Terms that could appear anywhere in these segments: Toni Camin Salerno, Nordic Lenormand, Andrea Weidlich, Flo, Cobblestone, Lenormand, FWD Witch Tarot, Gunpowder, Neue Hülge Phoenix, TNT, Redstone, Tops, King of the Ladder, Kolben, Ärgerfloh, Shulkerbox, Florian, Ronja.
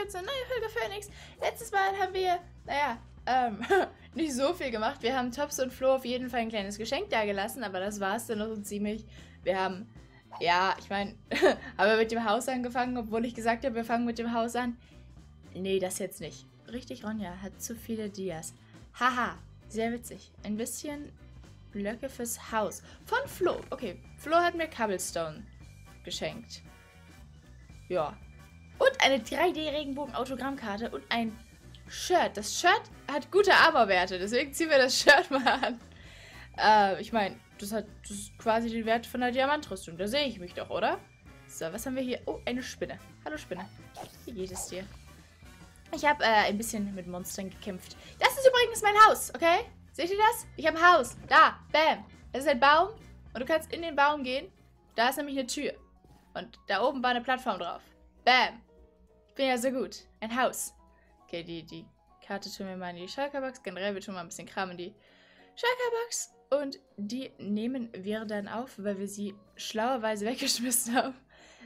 gibt es eine neue Hülge Phoenix. Letztes Mal haben wir, naja, nicht so viel gemacht. Wir haben Tops und Flo auf jeden Fall ein kleines Geschenk da gelassen, aber das war es dann noch so ziemlich. Wir haben, ja, ich meine, haben wir mit dem Haus angefangen, obwohl ich gesagt habe, wir fangen mit dem Haus an. Nee, das jetzt nicht. Richtig, Ronja hat zu viele Dias. Haha, sehr witzig. Ein bisschen Blöcke fürs Haus. Von Flo. Okay, Flo hat mir Cobblestone geschenkt. Ja. Und eine 3D-Regenbogen-Autogrammkarte und ein Shirt. Das Shirt hat gute Aberwerte, deswegen ziehen wir das Shirt mal an. Ich meine, das ist quasi den Wert von der Diamantrüstung. Da sehe ich mich doch, oder? So, was haben wir hier? Oh, eine Spinne. Hallo Spinne. Wie geht es dir? Ich habe ein bisschen mit Monstern gekämpft. Das ist übrigens mein Haus, okay? Seht ihr das? Ich habe ein Haus. Da, bam. Das ist ein Baum und du kannst in den Baum gehen. Da ist nämlich eine Tür. Und da oben war eine Plattform drauf. Bam. Ich bin ja so gut. Ein Haus. Okay, die Karte tun wir mal in die Shulkerbox. Generell, wir tun mal ein bisschen Kram in die Shulkerbox. Und die nehmen wir dann auf, weil wir sie schlauerweise weggeschmissen haben.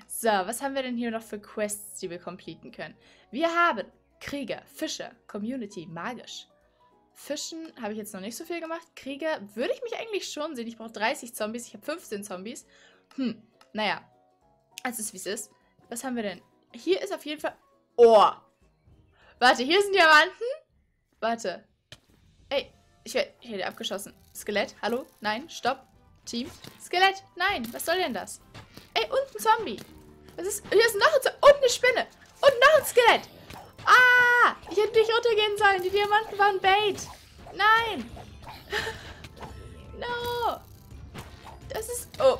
So, was haben wir denn hier noch für Quests, die wir completen können? Wir haben Krieger, Fischer, Community, magisch. Fischen habe ich jetzt noch nicht so viel gemacht. Krieger würde ich mich eigentlich schon sehen. Ich brauche 30 Zombies, ich habe 15 Zombies. Naja. Es ist, wie es ist. Was haben wir denn? Hier ist auf jeden Fall... Oh! Warte, hier sind Diamanten? Warte. Ey, ich werde abgeschossen. Skelett, hallo? Nein, stopp. Team. Skelett, nein, was soll denn das? Ey, und ein Zombie. Hier ist noch ein Zombie. Und eine Spinne. Und noch ein Skelett. Ah! Ich hätte nicht runtergehen sollen. Die Diamanten waren Bait. Nein! No! Das ist... Oh,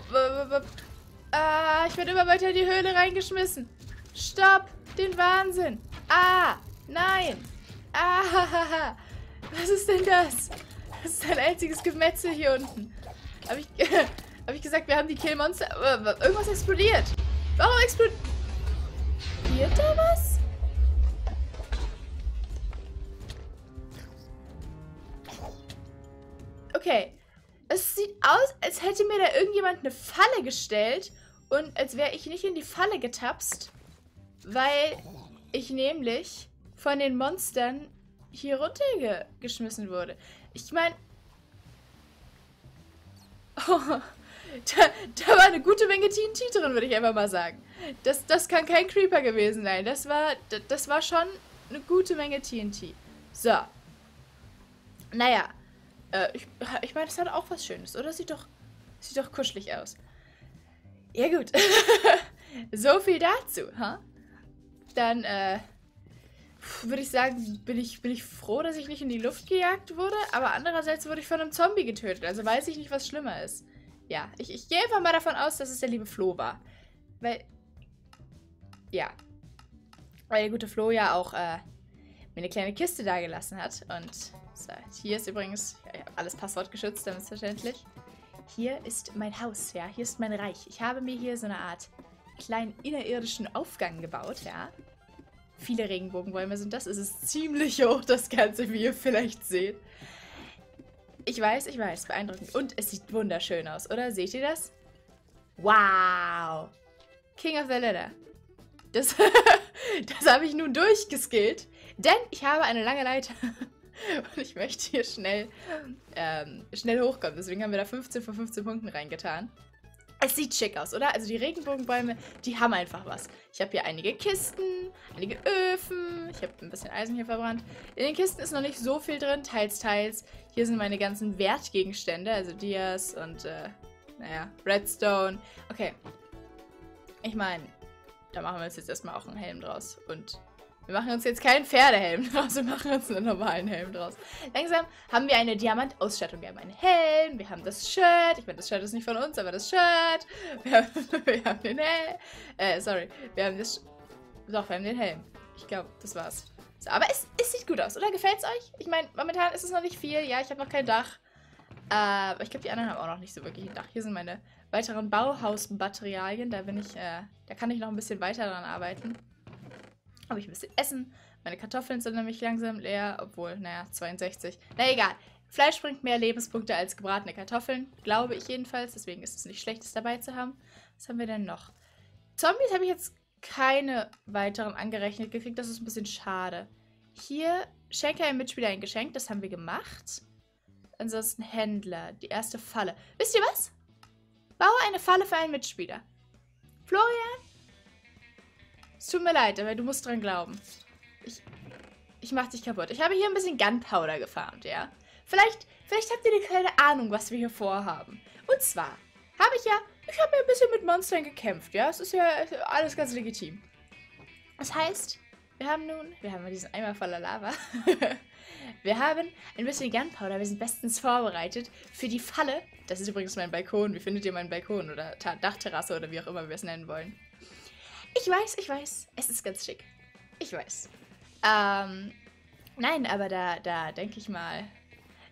ich werde immer weiter in die Höhle reingeschmissen. Stopp! Den Wahnsinn! Ah! Nein! Ah! Was ist denn das? Das ist ein einziges Gemetzel hier unten. Hab ich gesagt, wir haben die Killmonster... Irgendwas explodiert! Warum explodiert... da was? Okay. Es sieht aus, als hätte mir da irgendjemand eine Falle gestellt... Und als wäre ich nicht in die Falle getapst, weil ich nämlich von den Monstern hier runtergeschmissen wurde. Ich meine... Oh, da war eine gute Menge TNT drin, würde ich einfach mal sagen. Das kann kein Creeper gewesen sein. Das war schon eine gute Menge TNT. So. Naja. Ich meine, das hat auch was Schönes, oder? Sieht doch kuschelig aus. Ja gut, so viel dazu, huh? Dann würde ich sagen, bin ich froh, dass ich nicht in die Luft gejagt wurde, aber andererseits wurde ich von einem Zombie getötet, also weiß ich nicht, was schlimmer ist. Ja, ich gehe einfach mal davon aus, dass es der liebe Flo war, weil, ja, weil der gute Flo ja auch mir eine kleine Kiste da gelassen hat und so, hier ist übrigens, ja, ich habe alles passwortgeschützt, damit ist verständlich. Hier ist mein Haus, ja, hier ist mein Reich. Ich habe mir hier so eine Art kleinen innerirdischen Aufgang gebaut, ja. Viele Regenbogenbäume sind das. Es ist ziemlich hoch, das Ganze, wie ihr vielleicht seht. Ich weiß, beeindruckend. Und es sieht wunderschön aus, oder? Seht ihr das? Wow! King of the Ladder. Das habe ich nun durchgeskillt, denn ich habe eine lange Leiter. Und ich möchte hier schnell hochkommen. Deswegen haben wir da 15 von 15 Punkten reingetan. Es sieht schick aus, oder? Also die Regenbogenbäume, die haben einfach was. Ich habe hier einige Kisten, einige Öfen. Ich habe ein bisschen Eisen hier verbrannt. In den Kisten ist noch nicht so viel drin. Teils, teils. Hier sind meine ganzen Wertgegenstände. Also Dias und, naja, Redstone. Okay. Ich meine, da machen wir uns jetzt erstmal auch einen Helm draus. Und... wir machen uns jetzt keinen Pferdehelm draus, wir machen uns einen normalen Helm draus. Langsam haben wir eine Diamantausstattung. Wir haben einen Helm, wir haben das Shirt. Ich meine, das Shirt ist nicht von uns, aber das Shirt. Wir haben den Helm. Sorry. Wir haben das... Doch, wir haben den Helm. Ich glaube, das war's. So, aber es sieht gut aus, oder? Gefällt's euch? Ich meine, momentan ist es noch nicht viel. Ja, ich habe noch kein Dach. Aber ich glaube, die anderen haben auch noch nicht so wirklich ein Dach. Hier sind meine weiteren Bauhausmaterialien. Da bin ich... da kann ich noch ein bisschen weiter dran arbeiten. Habe ich ein bisschen Essen. Meine Kartoffeln sind nämlich langsam leer. Obwohl, naja, 62. Na egal. Fleisch bringt mehr Lebenspunkte als gebratene Kartoffeln. Glaube ich jedenfalls. Deswegen ist es nicht schlecht, es dabei zu haben. Was haben wir denn noch? Zombies habe ich jetzt keine weiteren angerechnet gekriegt. Das ist ein bisschen schade. Hier, schenke einem Mitspieler ein Geschenk. Das haben wir gemacht. Ansonsten Händler. Die erste Falle. Wisst ihr was? Baue eine Falle für einen Mitspieler. Florian? Es tut mir leid, aber du musst dran glauben. Ich mach dich kaputt. Ich habe hier ein bisschen Gunpowder gefarmt, ja? Vielleicht habt ihr eine kleine Ahnung, was wir hier vorhaben. Und zwar habe ich ja... Ich habe ja ein bisschen mit Monstern gekämpft, ja? Es ist ja alles ganz legitim. Das heißt, wir haben nun... Wir haben diesen Eimer voller Lava. Wir haben ein bisschen Gunpowder. Wir sind bestens vorbereitet für die Falle. Das ist übrigens mein Balkon. Wie findet ihr meinen Balkon? Oder Dachterrasse oder wie auch immer wir es nennen wollen. Ich weiß. Es ist ganz schick. Ich weiß. Nein, aber da denke ich mal...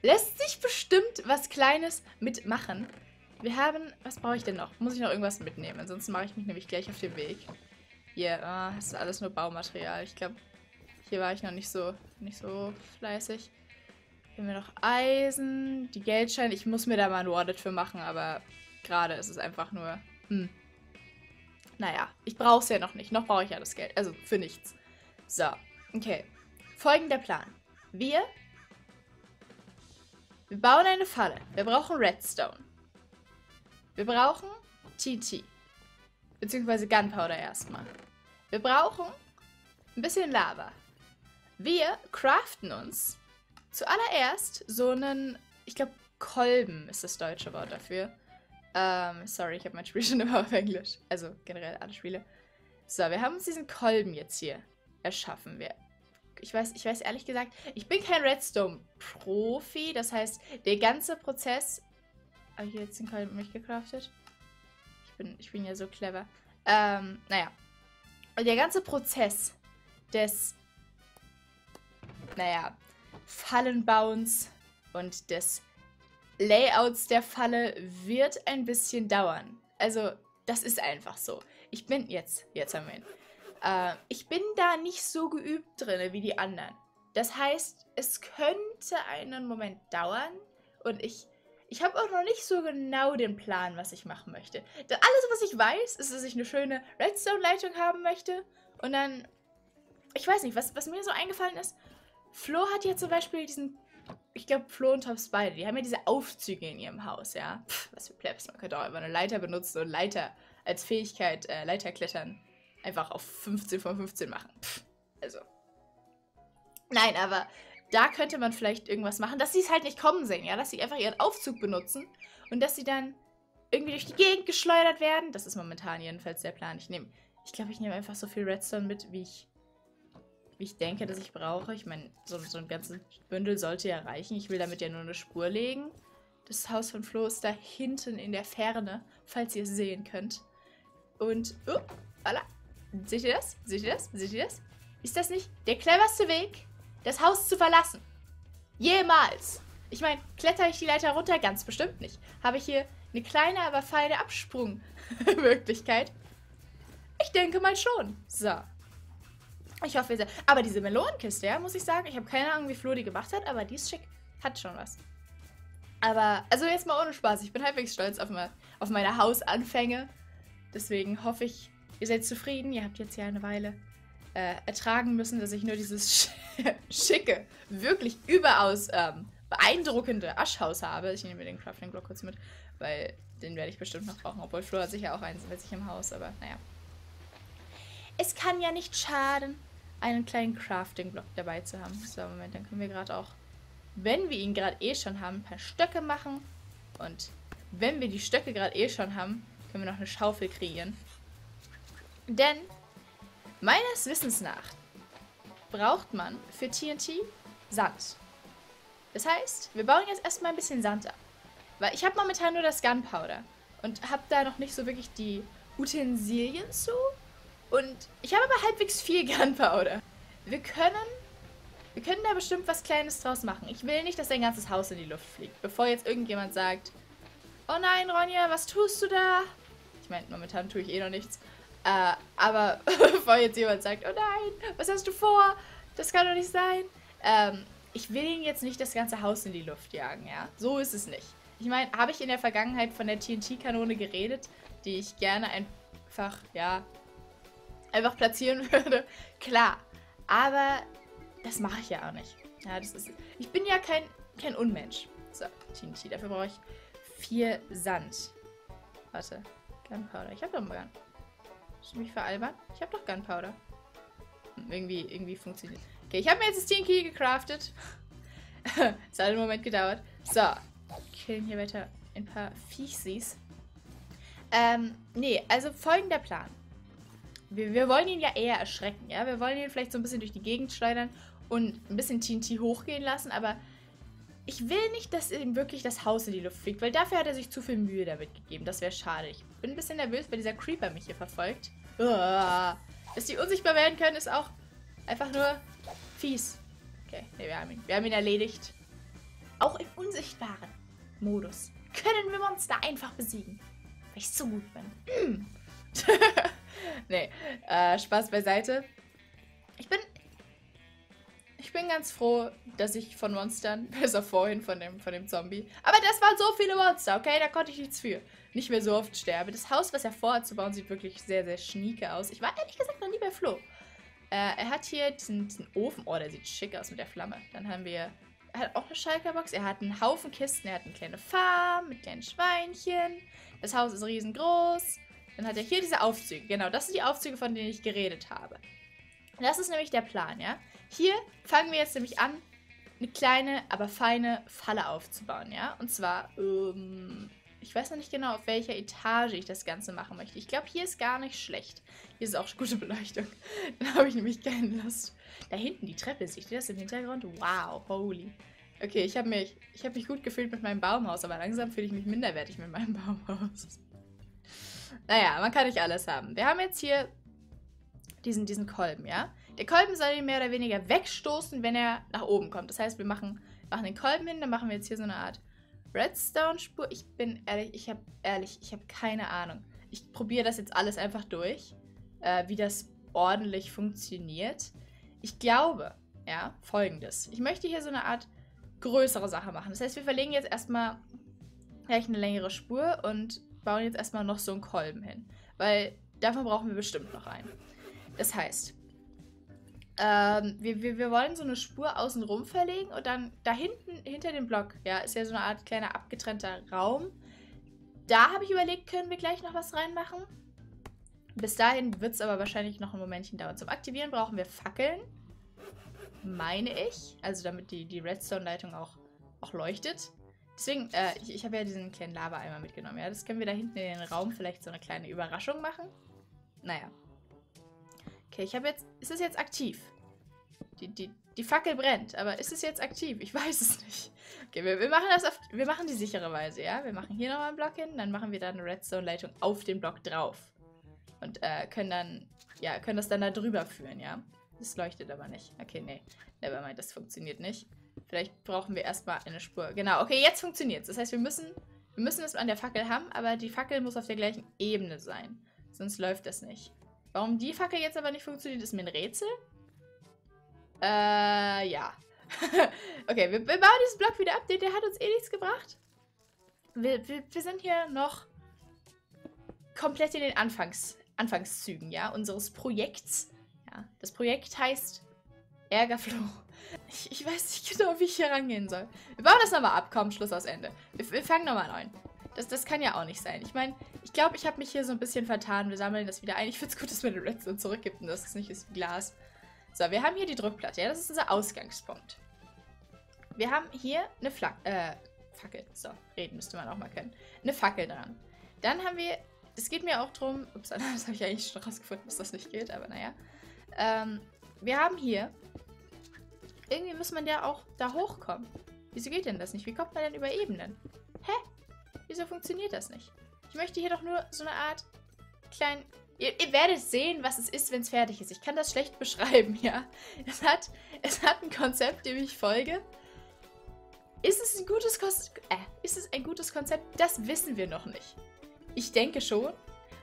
Lässt sich bestimmt was Kleines mitmachen. Wir haben... Was brauche ich denn noch? Muss ich noch irgendwas mitnehmen? Ansonsten mache ich mich nämlich gleich auf den Weg. Hier, das ist alles nur Baumaterial. Ich glaube, hier war ich noch nicht so fleißig. Hier haben wir noch Eisen, die Geldscheine. Ich muss mir da mal ein Wallet für machen, aber gerade ist es einfach nur... Naja, ich brauche es ja noch nicht. Noch brauche ich ja das Geld. Also für nichts. So, okay. Folgender Plan. Wir bauen eine Falle. Wir brauchen Redstone. Wir brauchen TNT. Beziehungsweise Gunpowder erstmal. Wir brauchen ein bisschen Lava. Wir craften uns zuallererst so einen, ich glaube, Kolben ist das deutsche Wort dafür. Sorry, ich habe mein Spiel schon immer auf Englisch. Also generell alle Spiele. So, wir haben uns diesen Kolben jetzt hier erschaffen. Ich weiß ehrlich gesagt, ich bin kein Redstone-Profi. Das heißt, der ganze Prozess... Habe ich jetzt den Kolben mit mich gecraftet? Ich bin ja so clever. Naja. Der ganze Prozess des, naja, Fallenbauens und des Layouts der Falle wird ein bisschen dauern. Also, das ist einfach so. Ich bin jetzt haben wir ihn. Ich bin da nicht so geübt drin wie die anderen. Das heißt, es könnte einen Moment dauern und ich habe auch noch nicht so genau den Plan, was ich machen möchte. Denn alles, was ich weiß, ist, dass ich eine schöne Redstone-Leitung haben möchte. Und dann, ich weiß nicht, was mir so eingefallen ist. Flo hat ja zum Beispiel diesen, ich glaube, Flo und Tops beide, die haben ja diese Aufzüge in ihrem Haus, ja. Pff, was für Plebs, man könnte auch einfach eine Leiter benutzen und Leiter als Fähigkeit, Leiterklettern, einfach auf 15 von 15 machen. Pff, also. Nein, aber... Da könnte man vielleicht irgendwas machen, dass sie es halt nicht kommen sehen, ja? Dass sie einfach ihren Aufzug benutzen und dass sie dann irgendwie durch die Gegend geschleudert werden. Das ist momentan jedenfalls der Plan. Ich glaube, ich nehme einfach so viel Redstone mit, wie ich denke, dass ich brauche. Ich meine, so ein ganzes Bündel sollte ja reichen. Ich will damit ja nur eine Spur legen. Das Haus von Flo ist da hinten in der Ferne, falls ihr es sehen könnt. Und, voilà. Seht ihr das? Seht ihr das? Seht ihr das? Ist das nicht der cleverste Weg, das Haus zu verlassen? Jemals! Ich meine, klettere ich die Leiter runter? Ganz bestimmt nicht. Habe ich hier eine kleine, aber feine Absprungmöglichkeit? Ich denke mal schon. So. Ich hoffe, ihr seid... Aber diese Melonenkiste, ja, muss ich sagen, ich habe keine Ahnung, wie Flo die gemacht hat, aber die ist schick. Hat schon was. Aber, also jetzt mal ohne Spaß. Ich bin halbwegs stolz auf meine Hausanfänge. Deswegen hoffe ich, ihr seid zufrieden. Ihr habt jetzt ja eine Weile... ertragen müssen, dass ich nur dieses schicke, wirklich überaus beeindruckende Aschhaus habe. Ich nehme mir den Crafting-Block kurz mit, weil den werde ich bestimmt noch brauchen, obwohl Flo hat sicher auch eins bei sich im Haus, aber naja. Es kann ja nicht schaden, einen kleinen Crafting-Block dabei zu haben. So, Moment, dann können wir gerade auch, wenn wir ihn gerade eh schon haben, ein paar Stöcke machen. Und wenn wir die Stöcke gerade eh schon haben, können wir noch eine Schaufel kreieren. Denn... meines Wissens nach braucht man für TNT Sand. Das heißt, wir bauen jetzt erstmal ein bisschen Sand ab. Weil ich habe momentan nur das Gunpowder und habe da noch nicht so wirklich die Utensilien zu. Und ich habe aber halbwegs viel Gunpowder. Wir können da bestimmt was Kleines draus machen. Ich will nicht, dass ein ganzes Haus in die Luft fliegt, bevor jetzt irgendjemand sagt, oh nein, Ronja, was tust du da? Ich meine, momentan tue ich eh noch nichts. Aber bevor jetzt jemand sagt, oh nein, was hast du vor? Das kann doch nicht sein. Ich will ihn jetzt nicht das ganze Haus in die Luft jagen, ja? So ist es nicht. Ich meine, habe ich in der Vergangenheit von der TNT-Kanone geredet, die ich gerne einfach, ja, einfach platzieren würde, klar. Aber das mache ich ja auch nicht. Ja, das ist, ich bin ja kein Unmensch. So, TNT, dafür brauche ich 4 Sand. Warte, Gunpowder. Ich habe doch mal Gunpowder. Willst du mich veralbern? Ich habe doch Gunpowder. Irgendwie funktioniert. Okay, ich habe mir jetzt das TNT gecraftet. Es hat einen Moment gedauert. So, killen hier weiter ein paar Viechsies. Nee, also folgender Plan. Wir wollen ihn ja eher erschrecken, ja? Wir wollen ihn vielleicht so ein bisschen durch die Gegend schleudern und ein bisschen TNT hochgehen lassen, aber ich will nicht, dass ihm wirklich das Haus in die Luft fliegt, weil dafür hat er sich zu viel Mühe damit gegeben. Das wäre schade. Ich bin ein bisschen nervös, weil dieser Creeper mich hier verfolgt. Uah. Dass die unsichtbar werden können, ist auch einfach nur fies. Okay, nee, wir haben ihn erledigt. Auch im unsichtbaren Modus können wir Monster einfach besiegen. Weil ich so gut bin. Nee, Spaß beiseite. Ich bin ganz froh, dass ich von Monstern, besser vorhin von dem Zombie. Aber das waren so viele Monster, okay? Da konnte ich nichts für. Nicht mehr so oft sterbe. Das Haus, was er vorhat zu bauen, sieht wirklich sehr, sehr schnieke aus. Ich war ehrlich gesagt noch nie bei Flo. Er hat hier diesen Ofen. Oh, der sieht schick aus mit der Flamme. Dann haben wir... Er hat auch eine Shulkerbox. Er hat einen Haufen Kisten. Er hat eine kleine Farm mit kleinen Schweinchen. Das Haus ist riesengroß. Dann hat er hier diese Aufzüge. Genau, das sind die Aufzüge, von denen ich geredet habe. Das ist nämlich der Plan, ja? Hier fangen wir jetzt nämlich an, eine kleine, aber feine Falle aufzubauen, ja? Und zwar, ich weiß noch nicht genau, auf welcher Etage ich das Ganze machen möchte. Ich glaube, hier ist gar nicht schlecht. Hier ist auch gute Beleuchtung. Dann habe ich nämlich keine Lust. Da hinten die Treppe, seht ihr das im Hintergrund? Wow, holy. Okay, ich hab mich gut gefühlt mit meinem Baumhaus, aber langsam fühle ich mich minderwertig mit meinem Baumhaus. Naja, man kann nicht alles haben. Wir haben jetzt hier diesen Kolben, ja? Der Kolben soll ihn mehr oder weniger wegstoßen, wenn er nach oben kommt. Das heißt, wir machen den Kolben hin, dann machen wir jetzt hier so eine Art Redstone-Spur. Ich bin ehrlich, ich habe keine Ahnung. Ich probiere das jetzt alles einfach durch, wie das ordentlich funktioniert. Ich glaube, ja, folgendes. Ich möchte hier so eine Art größere Sache machen. Das heißt, wir verlegen jetzt erstmal gleich eine längere Spur und bauen jetzt erstmal noch so einen Kolben hin. Weil davon brauchen wir bestimmt noch einen. Das heißt, wir wollen so eine Spur außenrum verlegen und dann da hinten, hinter dem Block, ja, ist ja so eine Art kleiner abgetrennter Raum. Da habe ich überlegt, können wir gleich noch was reinmachen. Bis dahin wird es aber wahrscheinlich noch ein Momentchen dauern. Zum Aktivieren brauchen wir Fackeln, meine ich. Also damit die Redstone-Leitung auch leuchtet. Deswegen, ich habe ja diesen kleinen Lava-Eimer mitgenommen, ja. Das können wir da hinten in den Raum vielleicht so eine kleine Überraschung machen. Naja. Okay, ich habe jetzt... Ist es jetzt aktiv? Die Fackel brennt, aber ist es jetzt aktiv? Ich weiß es nicht. Okay, wir machen die sichere Weise, ja? Wir machen hier nochmal einen Block hin, dann machen wir da eine Redstone-Leitung auf den Block drauf. Und können das dann da drüber führen, ja? Das leuchtet aber nicht. Okay, nee. Nevermind, das funktioniert nicht. Vielleicht brauchen wir erstmal eine Spur. Genau, okay, jetzt funktioniert's. Das heißt, wir müssen es an der Fackel haben, aber die Fackel muss auf der gleichen Ebene sein. Sonst läuft das nicht. Warum die Fackel jetzt aber nicht funktioniert, ist mir ein Rätsel. Ja. Okay, wir bauen diesen Block wieder ab. Der hat uns eh nichts gebracht. Wir sind hier noch komplett in den Anfangszügen, ja, unseres Projekts. Ja, das Projekt heißt Ärgerfloh. Ich weiß nicht genau, wie ich hier rangehen soll. Wir bauen das nochmal ab. Komm, Schluss aus Ende. Wir fangen nochmal an. Das kann ja auch nicht sein. Ich meine, ich glaube, ich habe mich hier so ein bisschen vertan. Wir sammeln das wieder ein. Ich finde es gut, dass man den Redstone zurückgibt und dass es nicht ist wie Glas. So, wir haben hier die Druckplatte. Ja, das ist unser Ausgangspunkt. Wir haben hier eine Fackel. So, reden müsste man auch mal können. Eine Fackel dran. Dann haben wir... Es geht mir auch drum... Ups, das habe ich eigentlich schon rausgefunden, dass das nicht geht, aber naja. Wir haben hier... Irgendwie muss man ja auch da hochkommen. Wieso geht denn das nicht? Wie kommt man denn über Ebenen? Hä? Wieso funktioniert das nicht? Ich möchte hier doch nur so eine Art kleinen... Ihr werdet sehen, was es ist, wenn es fertig ist. Ich kann das schlecht beschreiben, ja. Es hat ein Konzept, dem ich folge. Ist es ein gutes Konzept? Das wissen wir noch nicht. Ich denke schon.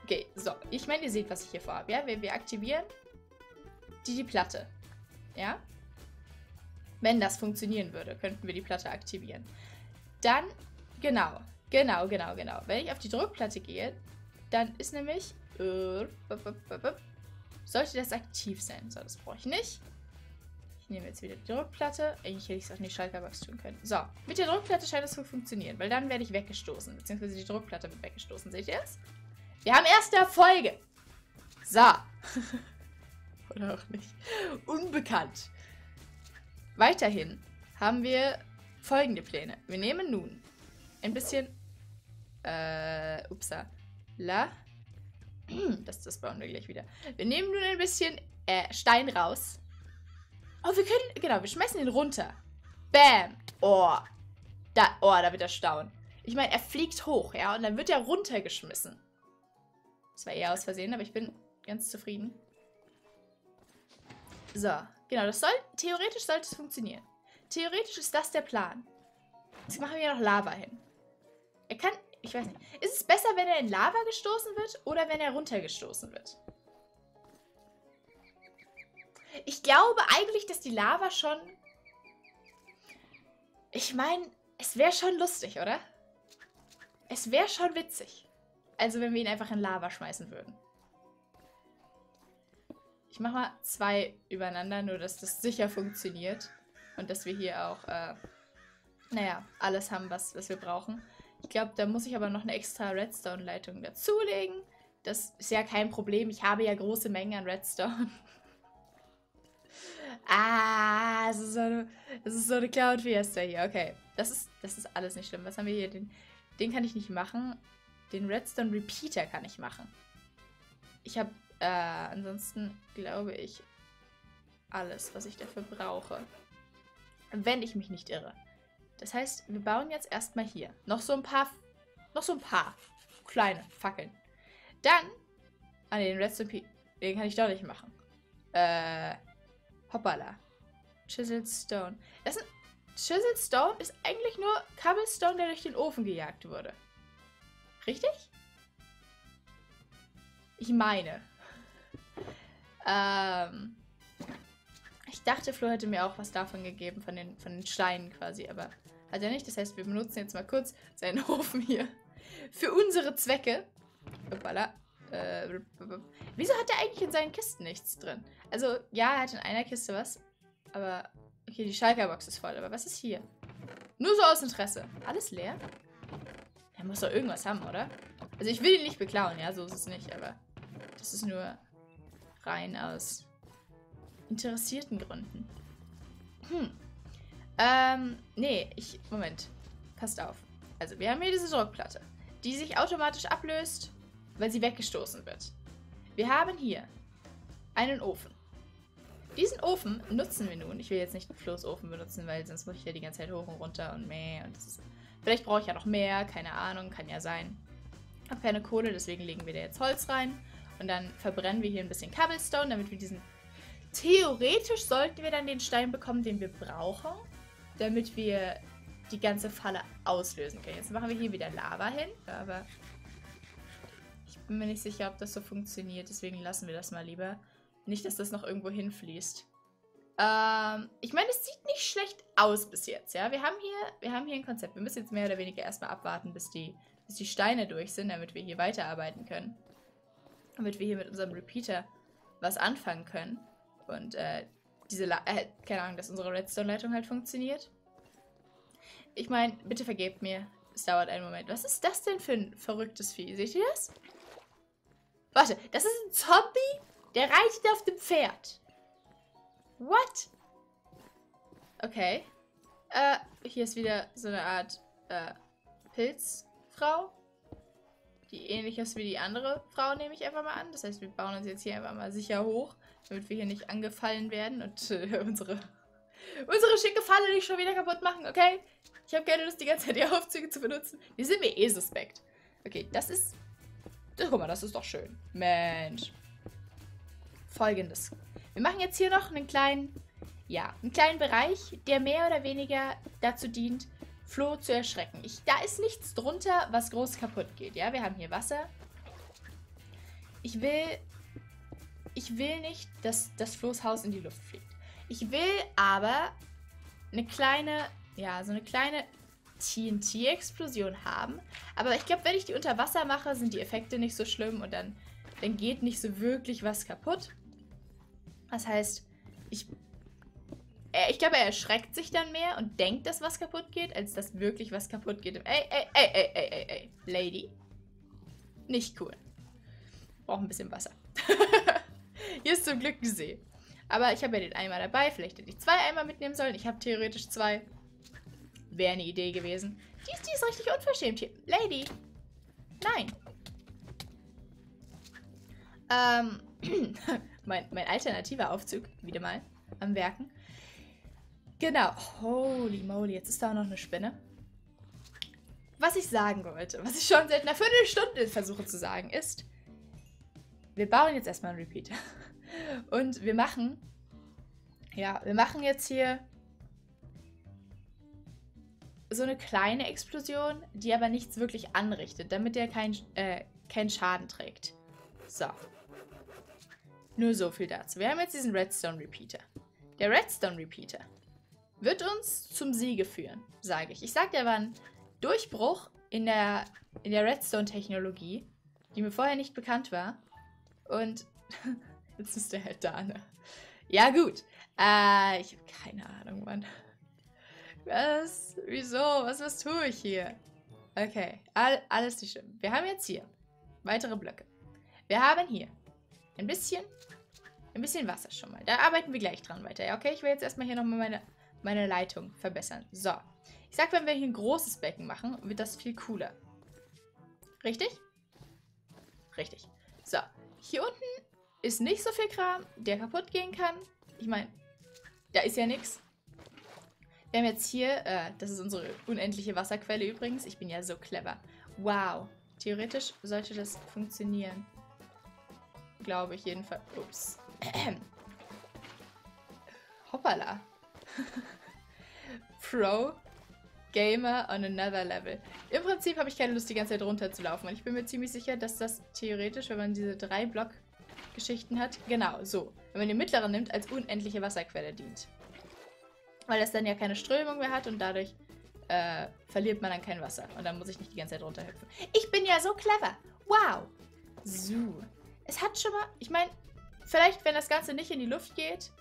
Okay, so. Ich meine, ihr seht, was ich hier vorhabe, ja. Wir aktivieren die Platte, ja. Wenn das funktionieren würde, könnten wir die Platte aktivieren. Dann, genau... Genau. Wenn ich auf die Druckplatte gehe, dann ist nämlich... Sollte das aktiv sein? So, das brauche ich nicht. Ich nehme jetzt wieder die Druckplatte. Eigentlich hätte ich es auch in die Shulkerbox tun können. So, mit der Druckplatte scheint es zu funktionieren, weil dann werde ich weggestoßen. Beziehungsweise die Druckplatte wird weggestoßen. Seht ihr es? Wir haben erste Erfolge. So. Oder auch nicht. Unbekannt. Weiterhin haben wir folgende Pläne. Wir nehmen nun ein bisschen... Das bauen wir gleich wieder. Wir nehmen nun ein bisschen Stein raus. Oh, wir können... Genau, wir schmeißen ihn runter. Bam. Da wird er staunen. Ich meine, er fliegt hoch, ja? Und dann wird er runtergeschmissen. Das war eher aus Versehen, aber ich bin ganz zufrieden. So, genau, das soll... Theoretisch sollte es funktionieren. Theoretisch ist das der Plan. Jetzt machen wir ja noch Lava hin. Er kann... Ich weiß nicht. Ist es besser, wenn er in Lava gestoßen wird oder wenn er runtergestoßen wird? Ich glaube eigentlich, dass die Lava schon... Ich meine, es wäre schon lustig, oder? Es wäre schon witzig. Also wenn wir ihn einfach in Lava schmeißen würden. Ich mache mal zwei übereinander, nur dass das sicher funktioniert. Und dass wir hier auch, naja, alles haben, was wir brauchen. Ich glaube, da muss ich aber noch eine extra Redstone-Leitung dazulegen. Das ist ja kein Problem. Ich habe ja große Mengen an Redstone. Es ist so eine Cloud-Fiesta hier. Okay, das ist alles nicht schlimm. Was haben wir hier? Den kann ich nicht machen. Den Redstone-Repeater kann ich machen. Ich habe ansonsten, glaube ich, alles, was ich dafür brauche. Wenn ich mich nicht irre. Das heißt, wir bauen jetzt erstmal hier noch so ein paar kleine Fackeln. Dann, den Redstone, den kann ich doch nicht machen. Hoppala. Chiseled Stone. Chiseled Stone ist eigentlich nur Cobblestone, der durch den Ofen gejagt wurde. Richtig? Ich meine. Ich dachte, Flo hätte mir auch was davon gegeben, von den Steinen quasi, aber hat er nicht. Das heißt, wir benutzen jetzt mal kurz seinen Ofen hier für unsere Zwecke. Hoppala. Wieso hat er eigentlich in seinen Kisten nichts drin? Also, ja, er hat in einer Kiste was, aber... Okay, die Shulkerbox ist voll, aber was ist hier? Nur so aus Interesse. Alles leer? Er muss doch irgendwas haben, oder? Also, ich will ihn nicht beklauen, ja, so ist es nicht, aber das ist nur rein aus... interessierten Gründen. Moment. Passt auf. Also, wir haben hier diese Druckplatte, die sich automatisch ablöst, weil sie weggestoßen wird. Wir haben hier einen Ofen. Diesen Ofen nutzen wir nun. Ich will jetzt nicht den Flo's Ofen benutzen, weil sonst muss ich ja die ganze Zeit hoch und runter und meh. Und das ist, vielleicht brauche ich ja noch mehr, keine Ahnung, kann ja sein. Ich habe keine Kohle, deswegen legen wir da jetzt Holz rein. Und dann verbrennen wir hier ein bisschen Cobblestone, damit wir diesen... Theoretisch sollten wir dann den Stein bekommen, den wir brauchen, damit wir die ganze Falle auslösen können. Jetzt machen wir hier wieder Lava hin, aber ich bin mir nicht sicher, ob das so funktioniert, deswegen lassen wir das mal lieber. Nicht, dass das noch irgendwo hinfließt. Ich meine, es sieht nicht schlecht aus bis jetzt, ja. Wir haben hier ein Konzept. Wir müssen jetzt mehr oder weniger erstmal abwarten, bis die Steine durch sind, damit wir hier weiterarbeiten können. Damit wir hier mit unserem Repeater was anfangen können. Und keine Ahnung, dass unsere Redstone-Leitung halt funktioniert. Ich meine, bitte vergebt mir. Es dauert einen Moment. Was ist das denn für ein verrücktes Vieh? Seht ihr das? Warte, das ist ein Zombie, der reitet auf dem Pferd. What? Okay. Hier ist wieder so eine Art Pilzfrau. Die ähnlich ist wie die andere Frau, nehme ich einfach mal an. Das heißt, wir bauen uns jetzt hier einfach mal sicher hoch. Damit wir hier nicht angefallen werden und unsere schicke Falle nicht schon wieder kaputt machen, okay? Ich habe keine Lust, die ganze Zeit die Aufzüge zu benutzen. Die sind mir eh suspekt. Okay, guck mal, das ist doch schön. Mensch. Folgendes. Wir machen jetzt hier noch einen kleinen Bereich, der mehr oder weniger dazu dient, Flo zu erschrecken. Da ist nichts drunter, was groß kaputt geht, ja? Wir haben hier Wasser. Ich will nicht, dass das Flohs Haus in die Luft fliegt. Ich will aber so eine kleine TNT-Explosion haben. Aber ich glaube, wenn ich die unter Wasser mache, sind die Effekte nicht so schlimm und dann geht nicht so wirklich was kaputt. Das heißt, ich glaube, er erschreckt sich dann mehr und denkt, dass was kaputt geht, als dass wirklich was kaputt geht. Ey, Lady. Nicht cool. Braucht ein bisschen Wasser. Hier ist zum Glück ein See. Aber ich habe ja den Eimer dabei. Vielleicht hätte ich zwei Eimer mitnehmen sollen. Ich habe theoretisch zwei. Wäre eine Idee gewesen. Die ist richtig unverschämt hier. Lady. Nein. Mein alternativer Aufzug. Wieder mal. Am Werken. Genau. Holy moly. Jetzt ist da auch noch eine Spinne. Was ich sagen wollte, was ich schon seit einer Viertelstunde versuche zu sagen, ist, wir bauen jetzt erstmal einen Repeater. Und wir machen, ja, wir machen jetzt hier so eine kleine Explosion, die aber nichts wirklich anrichtet, damit der keinen Schaden trägt. So. Nur so viel dazu. Wir haben jetzt diesen Redstone Repeater. Der Redstone Repeater wird uns zum Siege führen, sage ich. Ich sage, der war ein Durchbruch in der Redstone-Technologie, die mir vorher nicht bekannt war. Und jetzt ist der halt da, ne? Ja, gut. Ich habe keine Ahnung, Mann. Was? Wieso? Was tue ich hier? Okay, alles nicht schlimm. Wir haben jetzt hier weitere Blöcke. Wir haben hier ein bisschen Wasser schon mal. Da arbeiten wir gleich dran weiter. Ja, okay, ich will jetzt erstmal hier nochmal meine Leitung verbessern. So. Ich sag, wenn wir hier ein großes Becken machen, wird das viel cooler. Richtig? Richtig. So. Hier unten ist nicht so viel Kram, der kaputt gehen kann. Ich meine, da ist ja nichts. Wir haben jetzt hier, das ist unsere unendliche Wasserquelle übrigens. Ich bin ja so clever. Wow. Theoretisch sollte das funktionieren. Glaube ich jedenfalls. Ups. Hoppala. Pro Gamer on another level. Im Prinzip habe ich keine Lust, die ganze Zeit runterzulaufen. Und ich bin mir ziemlich sicher, dass das theoretisch, wenn man diese 3 Block-Geschichten hat, genau so, wenn man den mittleren nimmt, als unendliche Wasserquelle dient. Weil das dann ja keine Strömung mehr hat und dadurch verliert man dann kein Wasser. Und dann muss ich nicht die ganze Zeit runterhüpfen. Ich bin ja so clever. Wow. So. Es hat schon mal, ich meine, vielleicht, wenn das Ganze nicht in die Luft geht...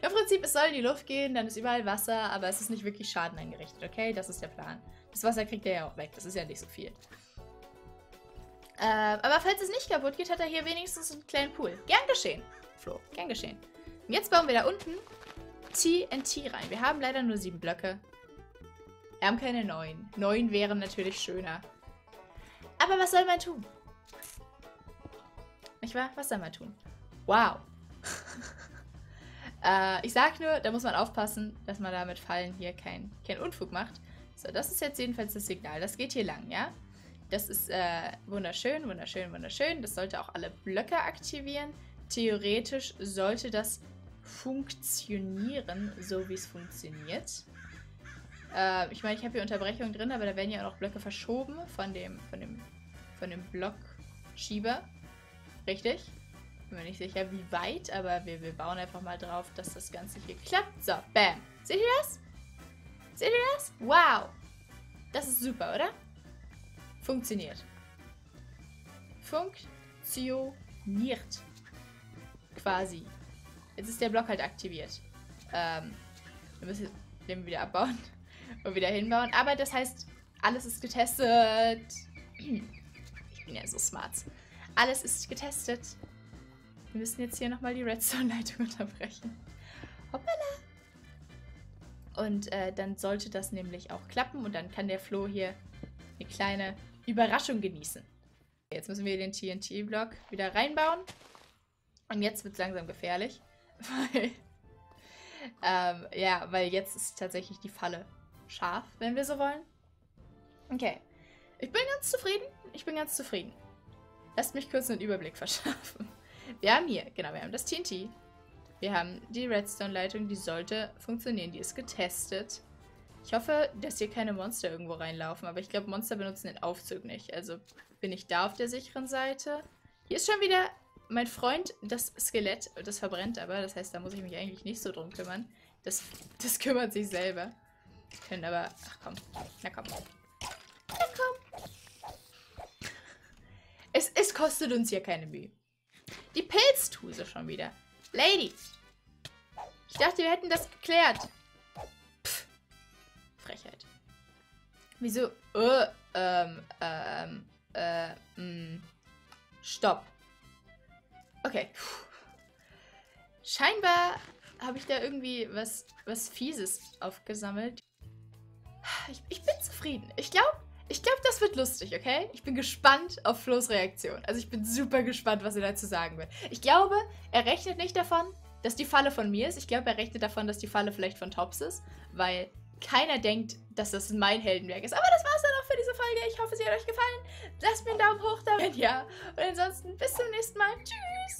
Im Prinzip, es soll in die Luft gehen, dann ist überall Wasser, aber es ist nicht wirklich Schaden angerichtet, okay? Das ist der Plan. Das Wasser kriegt er ja auch weg, das ist ja nicht so viel. Aber falls es nicht kaputt geht, hat er hier wenigstens einen kleinen Pool. Gern geschehen, Flo, gern geschehen. Und jetzt bauen wir da unten TNT rein. Wir haben leider nur 7 Blöcke. Wir haben keine 9. 9 wären natürlich schöner. Aber was soll man tun? Nicht wahr? Was soll man tun? Wow. Ich sag nur, da muss man aufpassen, dass man da mit Fallen hier keinen Unfug macht. So, das ist jetzt jedenfalls das Signal. Das geht hier lang, ja? Das ist wunderschön, wunderschön, wunderschön. Das sollte auch alle Blöcke aktivieren. Theoretisch sollte das funktionieren, so wie es funktioniert. Ich meine, ich habe hier Unterbrechungen drin, aber da werden ja auch noch Blöcke verschoben von dem Blockschieber. Richtig? Ich bin mir nicht sicher, wie weit, aber wir bauen einfach mal drauf, dass das Ganze hier klappt. So, bam. Seht ihr das? Seht ihr das? Wow. Das ist super, oder? Funktioniert. Funktioniert. Quasi. Jetzt ist der Block halt aktiviert. Wir müssen den wieder abbauen und wieder hinbauen. Aber das heißt, alles ist getestet. Ich bin ja so smart. Alles ist getestet. Wir müssen jetzt hier nochmal die Redstone-Leitung unterbrechen. Hoppala! Und dann sollte das nämlich auch klappen und dann kann der Flo hier eine kleine Überraschung genießen. Jetzt müssen wir den TNT-Block wieder reinbauen. Und jetzt wird es langsam gefährlich, weil, ja, weil jetzt ist tatsächlich die Falle scharf, wenn wir so wollen. Okay. Ich bin ganz zufrieden. Ich bin ganz zufrieden. Lasst mich kurz einen Überblick verschaffen. Wir haben hier, genau, wir haben das TNT. Wir haben die Redstone-Leitung, die sollte funktionieren. Die ist getestet. Ich hoffe, dass hier keine Monster irgendwo reinlaufen. Aber ich glaube, Monster benutzen den Aufzug nicht. Also bin ich da auf der sicheren Seite. Hier ist schon wieder mein Freund, das Skelett. Das verbrennt aber. Das heißt, da muss ich mich eigentlich nicht so drum kümmern. Das kümmert sich selber. Wir können aber... Ach komm. Na komm. Na komm. Es kostet uns hier keine Mühe. Die Pilztuse schon wieder. Ladies. Ich dachte, wir hätten das geklärt. Pff. Frechheit. Wieso? Stopp. Okay. Scheinbar habe ich da irgendwie was Fieses aufgesammelt. Ich bin zufrieden. Ich glaube, das wird lustig, okay? Ich bin gespannt auf Flo's Reaktion. Also ich bin super gespannt, was er dazu sagen wird. Ich glaube, er rechnet nicht davon, dass die Falle von mir ist. Ich glaube, er rechnet davon, dass die Falle vielleicht von Tops ist, weil keiner denkt, dass das mein Heldenwerk ist. Aber das war's dann auch für diese Folge. Ich hoffe, sie hat euch gefallen. Lasst mir einen Daumen hoch da, wenn ja. Und ansonsten bis zum nächsten Mal. Tschüss!